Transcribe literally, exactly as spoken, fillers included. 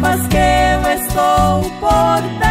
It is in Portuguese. Mas que eu estou por